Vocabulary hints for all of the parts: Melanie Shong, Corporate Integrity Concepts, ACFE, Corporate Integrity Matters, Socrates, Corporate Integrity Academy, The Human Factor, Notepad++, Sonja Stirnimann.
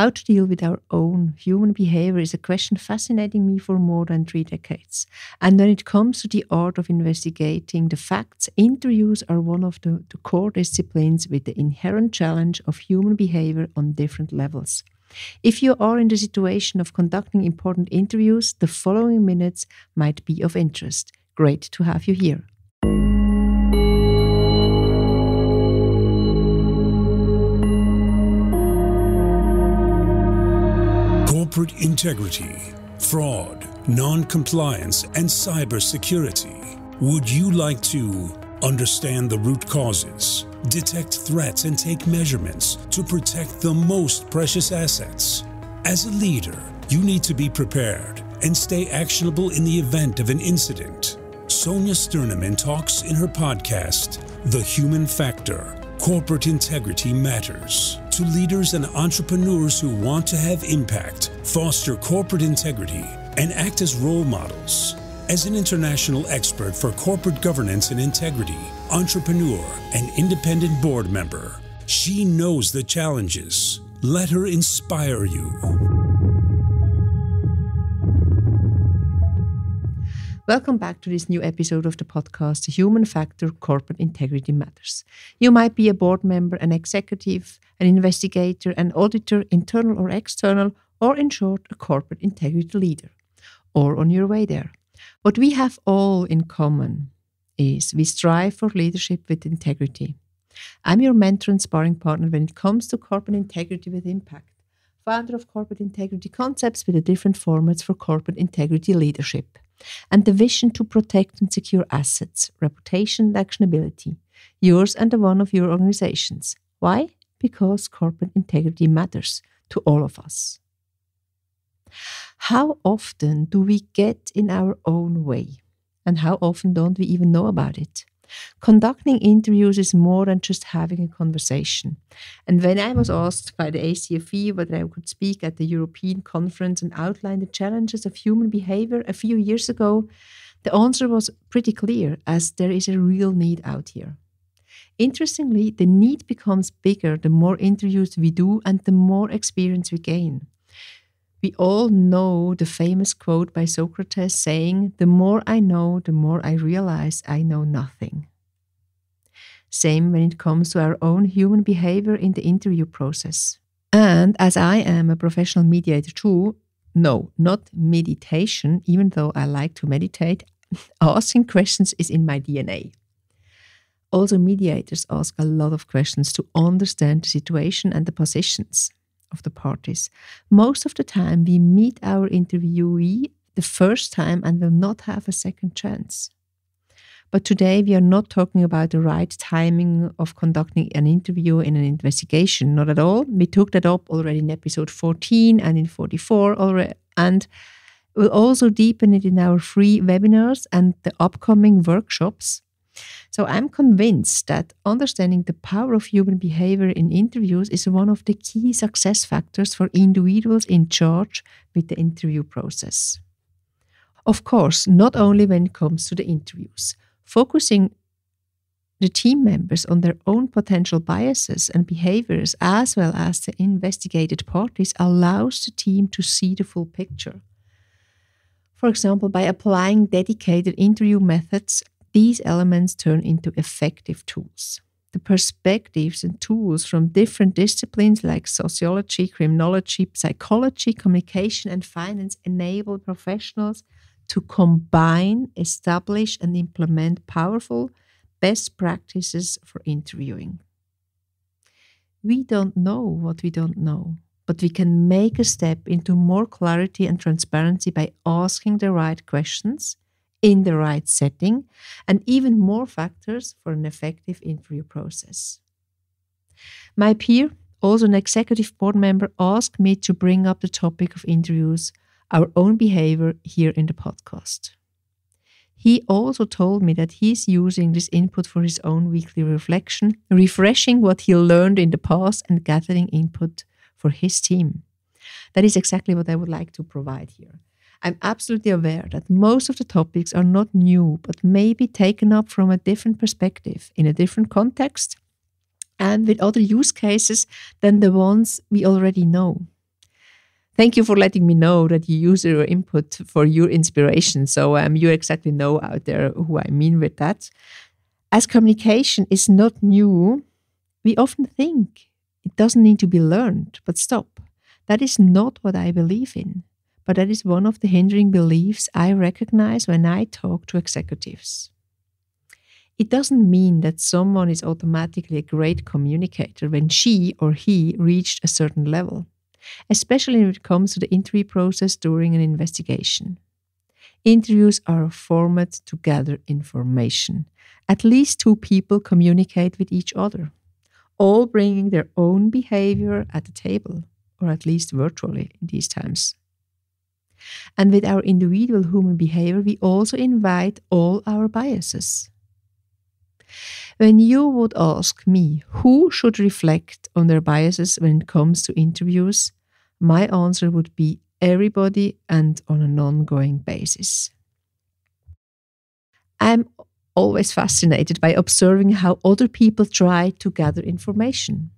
How to deal with our own human behavior is a question fascinating me for more than 3 decades. And when it comes to the art of investigating the facts, interviews are one of the core disciplines with the inherent challenge of human behavior on different levels. If you are in the situation of conducting important interviews, the following minutes might be of interest. Great to have you here. Corporate integrity, fraud, non-compliance, and cybersecurity. Would you like to understand the root causes, detect threats, and take measurements to protect the most precious assets? As a leader, you need to be prepared and stay actionable in the event of an incident. Sonja Stirnimann talks in her podcast, The Human Factor, Corporate Integrity Matters, to leaders and entrepreneurs who want to have impact, foster corporate integrity, and act as role models. As an international expert for corporate governance and integrity, entrepreneur, and independent board member, she knows the challenges. Let her inspire you. Welcome back to this new episode of the podcast, The Human Factor, Corporate Integrity Matters. You might be a board member, an executive, an investigator, an auditor, internal or external, or in short, a corporate integrity leader, or on your way there. What we have all in common is we strive for leadership with integrity. I'm your mentor and sparring partner when it comes to corporate integrity with impact, founder of Corporate Integrity Concepts with the different formats for corporate integrity leadership, and the vision to protect and secure assets, reputation, and actionability, yours and the one of your organizations. Why? Because corporate integrity matters to all of us. How often do we get in our own way? And how often don't we even know about it? Conducting interviews is more than just having a conversation. And when I was asked by the ACFE whether I could speak at the European conference and outline the challenges of human behavior a few years ago, the answer was pretty clear, as there is a real need out here. Interestingly, the need becomes bigger the more interviews we do and the more experience we gain. We all know the famous quote by Socrates saying, "The more I know, the more I realize I know nothing." Same when it comes to our own human behavior in the interview process. And as I am a professional mediator too, no, not meditation, even though I like to meditate, asking questions is in my DNA. Also, mediators ask a lot of questions to understand the situation and the positions of the parties. Most of the time we meet our interviewee the first time and will not have a second chance. But today we are not talking about the right timing of conducting an interview in an investigation, not at all. We took that up already in episode 14 and in 44 already, and we'll also deepen it in our free webinars and the upcoming workshops. So I'm convinced that understanding the power of human behavior in interviews is one of the key success factors for individuals in charge with the interview process. Of course, not only when it comes to the interviews. Focusing the team members on their own potential biases and behaviors, as well as the investigated parties, allows the team to see the full picture. For example, by applying dedicated interview methods, these elements turn into effective tools. The perspectives and tools from different disciplines like sociology, criminology, psychology, communication, and finance enable professionals to combine, establish, and implement powerful best practices for interviewing. We don't know what we don't know, but we can make a step into more clarity and transparency by asking the right questions in the right setting, and even more factors for an effective interview process. My peer, also an executive board member, asked me to bring up the topic of interviews, our own behavior, here in the podcast. He also told me that he's using this input for his own weekly reflection, refreshing what he learned in the past and gathering input for his team. That is exactly what I would like to provide here. I'm absolutely aware that most of the topics are not new, but maybe taken up from a different perspective, in a different context, and with other use cases than the ones we already know. Thank you for letting me know that you use your input for your inspiration. So you exactly know out there who I mean with that. As communication is not new, we often think it doesn't need to be learned, but stop. That is not what I believe in. But that is one of the hindering beliefs I recognize when I talk to executives. It doesn't mean that someone is automatically a great communicator when she or he reached a certain level, especially when it comes to the interview process during an investigation. Interviews are a format to gather information. At least two people communicate with each other, all bringing their own behavior at the table, or at least virtually in these times. And with our individual human behavior, we also invite all our biases. When you would ask me who should reflect on their biases when it comes to interviews, my answer would be everybody and on an ongoing basis. I'm always fascinated by observing how other people try to gather information.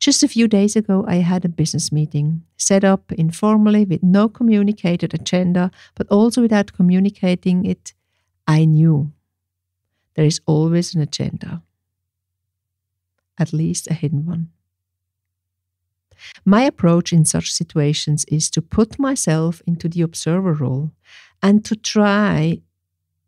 Just a few days ago, I had a business meeting set up informally with no communicated agenda, but also without communicating it, I knew. There is always an agenda, at least a hidden one. My approach in such situations is to put myself into the observer role and to try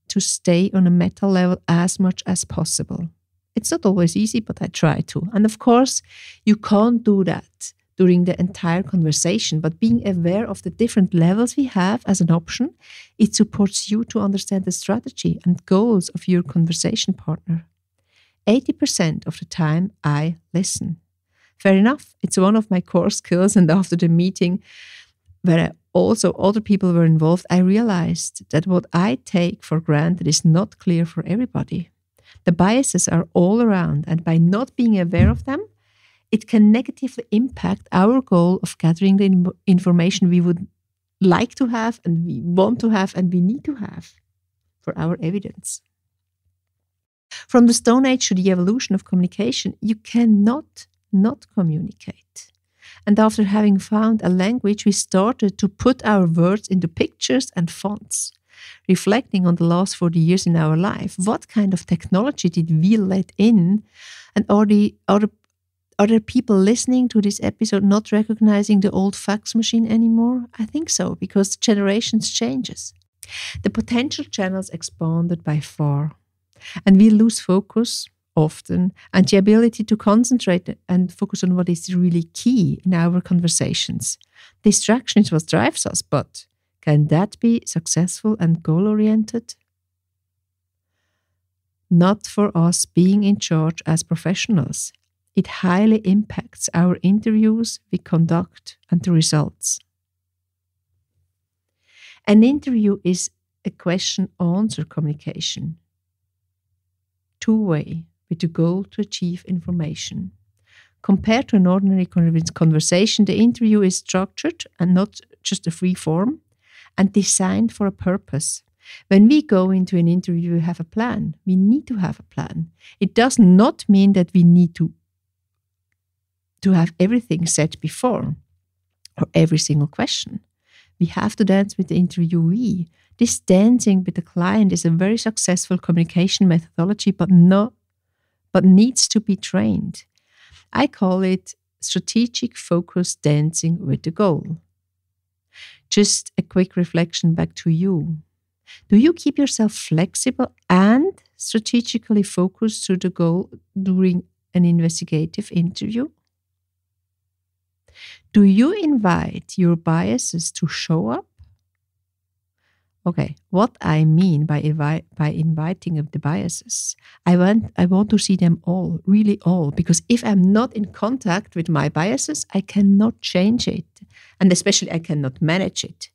to stay on a meta level as much as possible. It's not always easy, but I try to. And of course, you can't do that during the entire conversation, but being aware of the different levels we have as an option, it supports you to understand the strategy and goals of your conversation partner. 80% of the time, I listen. Fair enough, it's one of my core skills, and after the meeting, where also other people were involved, I realized that what I take for granted is not clear for everybody. The biases are all around, and by not being aware of them, it can negatively impact our goal of gathering the information we would like to have and we want to have and we need to have for our evidence. From the Stone Age to the evolution of communication, you cannot not communicate. And after having found a language, we started to put our words into pictures and fonts. Reflecting on the last 40 years in our life, what kind of technology did we let in, and are there people listening to this episode not recognizing the old fax machine anymore? I think so, because the generations changes. The potential channels expanded by far, and we lose focus often and the ability to concentrate and focus on what is really key in our conversations. Distraction is what drives us, but can that be successful and goal-oriented? Not for us being in charge as professionals. It highly impacts our interviews we conduct and the results. An interview is a question-answer communication. Two-way, with the goal to achieve information. Compared to an ordinary conversation, the interview is structured and not just a free form, and designed for a purpose. When we go into an interview, we have a plan. We need to have a plan. It does not mean that we need to have everything said before or every single question. We have to dance with the interviewee. This dancing with the client is a very successful communication methodology, but needs to be trained. I call it strategic focus dancing with the goal. Just a quick reflection back to you. Do you keep yourself flexible and strategically focused to the goal during an investigative interview? Do you invite your biases to show up? Okay, what I mean by inviting up the biases, I want to see them all, really all, because if I'm not in contact with my biases, I cannot change it, and especially I cannot manage it.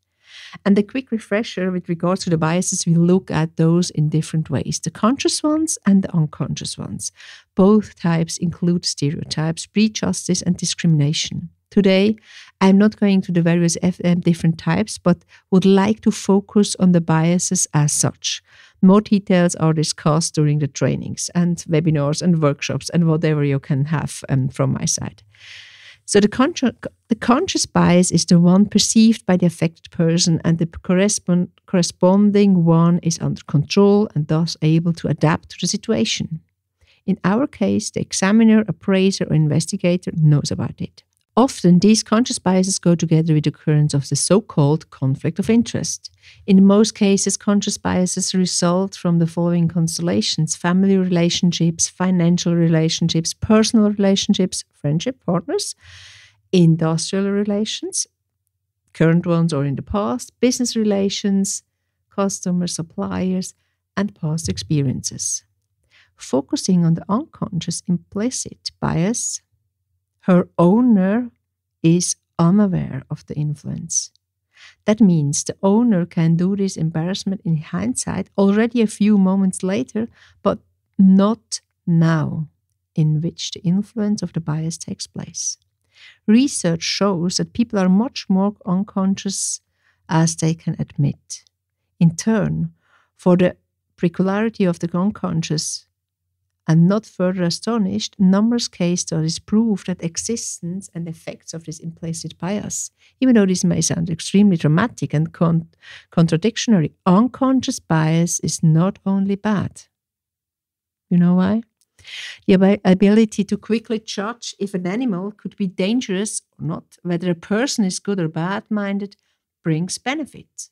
And a quick refresher with regards to the biases, we look at those in different ways, the conscious ones and the unconscious ones. Both types include stereotypes, prejudice, and discrimination. Today, I'm not going to the various different types, but would like to focus on the biases as such. More details are discussed during the trainings and webinars and workshops and whatever you can have from my side. So the conscious bias is the one perceived by the affected person, and the corresponding one is under control and thus able to adapt to the situation. In our case, the examiner, appraiser or investigator knows about it. Often, these conscious biases go together with the occurrence of the so-called conflict of interest. In most cases, conscious biases result from the following constellations: family relationships, financial relationships, personal relationships, friendship partners, industrial relations, current ones or in the past, business relations, customers, suppliers, and past experiences. Focusing on the unconscious implicit bias, her owner is unaware of the influence. That means the owner can do this embarrassment in hindsight already a few moments later, but not now, in which the influence of the bias takes place. Research shows that people are much more unconscious as they can admit. In turn, for the peculiarity of the unconscious, and not further astonished, numerous case studies prove that existence and effects of this implicit bias. Even though this may sound extremely dramatic and contradictory, unconscious bias is not only bad. You know why? The ability to quickly judge if an animal could be dangerous or not, whether a person is good or bad-minded, brings benefit.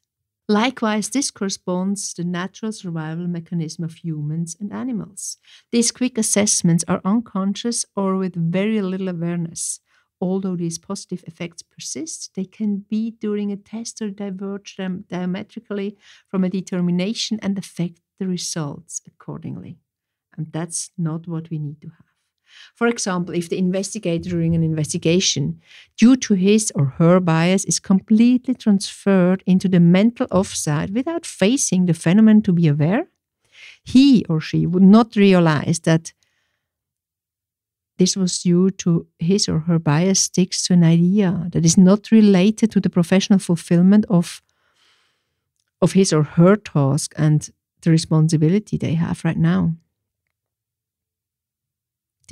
Likewise, this corresponds to the natural survival mechanism of humans and animals. These quick assessments are unconscious or with very little awareness. Although these positive effects persist, they can be during a test or diverge them diametrically from a determination and affect the results accordingly. And that's not what we need to have. For example, if the investigator during an investigation, due to his or her bias, is completely transferred into the mental offside without facing the phenomenon to be aware, he or she would not realize that this was due to his or her bias sticks to an idea that is not related to the professional fulfillment of his or her task and the responsibility they have right now.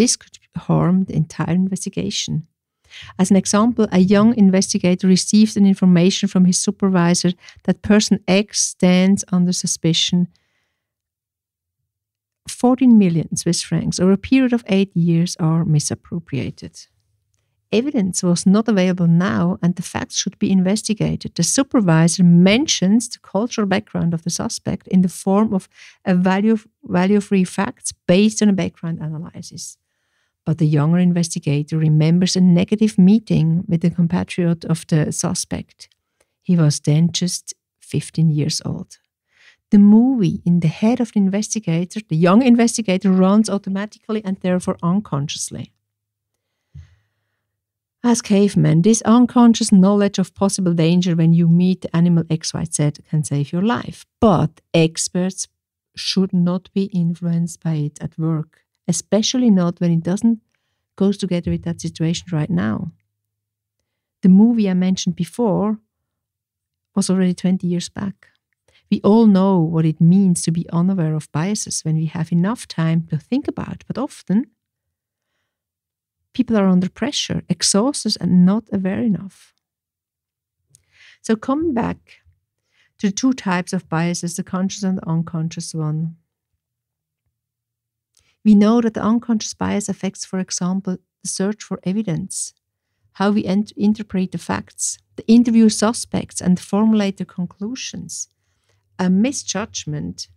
This could harm the entire investigation. As an example, a young investigator received an information from his supervisor that person X stands under suspicion 14 million Swiss francs over a period of 8 years are misappropriated. Evidence was not available now and the facts should be investigated. The supervisor mentions the cultural background of the suspect in the form of a value-free facts based on a background analysis. But the younger investigator remembers a negative meeting with a compatriot of the suspect. He was then just 15 years old. The movie in the head of the investigator, the young investigator, runs automatically and therefore unconsciously. As cavemen, this unconscious knowledge of possible danger when you meet the animal XYZ can save your life. But experts should not be influenced by it at work, especially not when it doesn't go together with that situation right now. The movie I mentioned before was already 20 years back. We all know what it means to be unaware of biases when we have enough time to think about, but often people are under pressure, exhausted and not aware enough. So coming back to two types of biases, the conscious and the unconscious one. We know that the unconscious bias affects, for example, the search for evidence, how we interpret the facts, the interview suspects and formulate the conclusions. A misjudgment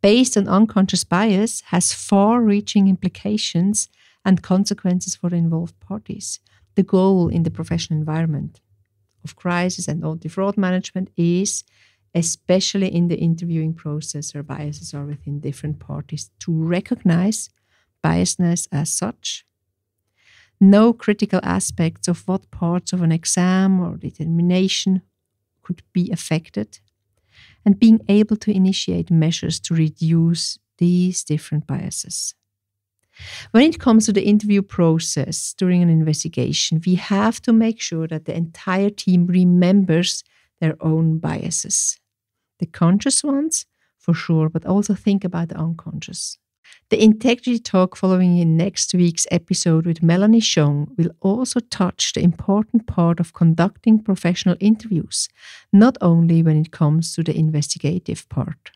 based on unconscious bias has far-reaching implications and consequences for the involved parties. The goal in the professional environment of crisis and anti-fraud management is, especially in the interviewing process where biases are within different parties, to recognize biasness as such, know critical aspects of what parts of an exam or determination could be affected, and being able to initiate measures to reduce these different biases. When it comes to the interview process during an investigation, we have to make sure that the entire team remembers their own biases. The conscious ones, for sure, but also think about the unconscious. The Integrity Talk following in next week's episode with Melanie Shong will also touch the important part of conducting professional interviews, not only when it comes to the investigative part.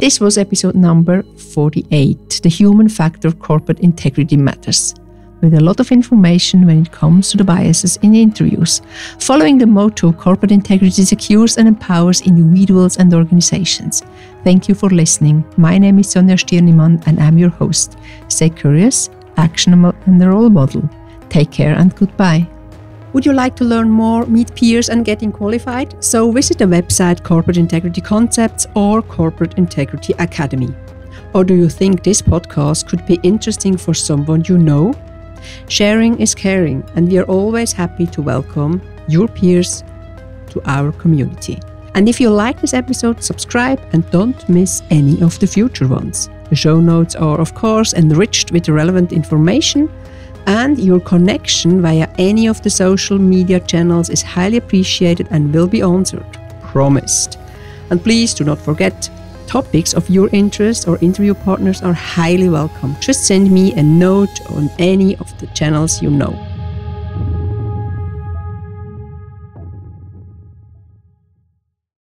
This was episode number 48, The Human Factor Corporate Integrity Matters, with a lot of information when it comes to the biases in interviews, following the motto Corporate Integrity Secures and Empowers Individuals and Organizations. Thank you for listening. My name is Sonja Stirnimann and I'm your host. Stay curious, actionable and a role model. Take care and goodbye. Would you like to learn more, meet peers and getting qualified? So visit the website Corporate Integrity Concepts or Corporate Integrity Academy. Or do you think this podcast could be interesting for someone you know? Sharing is caring, and we are always happy to welcome your peers to our community. And if you like this episode, subscribe and don't miss any of the future ones. The show notes are, of course, enriched with relevant information, and your connection via any of the social media channels is highly appreciated and will be answered. Promised. And please do not forget, topics of your interest or interview partners are highly welcome. Just send me a note on any of the channels you know.